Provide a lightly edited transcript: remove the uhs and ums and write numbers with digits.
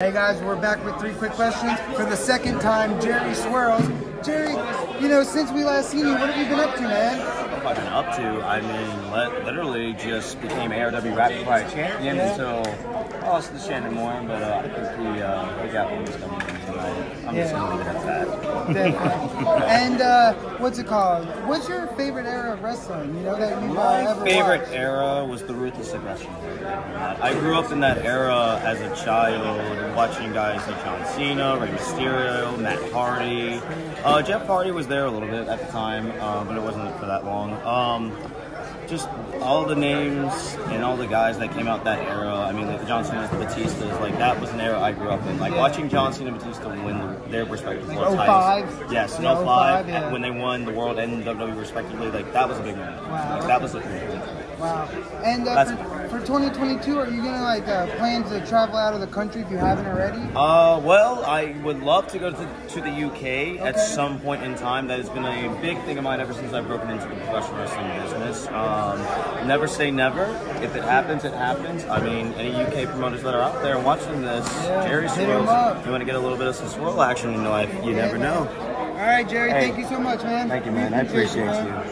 Hey guys, we're back with three quick questions. For the second time, Jerry Swirlz. Jerry, you know, since we last seen you, what have you been up to, man? What have I been up to? I mean, literally just became ARW Rapid Fire Champion, yeah. So I lost to Shannon Warren, but I think we got one coming in tonight. I'm just going to leave it at that. And what's it called? What's your favorite era of wrestling, you know, that you've ever watched? My favorite era was the Ruthless Aggression. I grew up in that era as a child, watching guys like John Cena, Rey Mysterio, Matt Hardy. Jeff Hardy was there a little bit at the time, but it wasn't for that long. Just all the names and all the guys that came out that era. I mean, like the John Cena's, the Batistas, like that was an era I grew up in. Like watching John Cena and Batista win their respective world titles. Yes, in 05, yeah. When they won the world and WWE respectively, like that was a big one. Wow. Like that was a big one. Wow. And for 2022, are you gonna like plan to travel out of the country if you haven't already? Well, I would love to go to the UK at some point in time. That has been a big thing of mine ever since I've broken into the professional wrestling business. Never say never. If it happens, it happens. I mean, any UK promoters that are out there watching this, Jerry Swirlz, you want to get a little bit of some swirl action in life, you never know. All right, Jerry, thank you so much, man. Thank you, man. I appreciate you.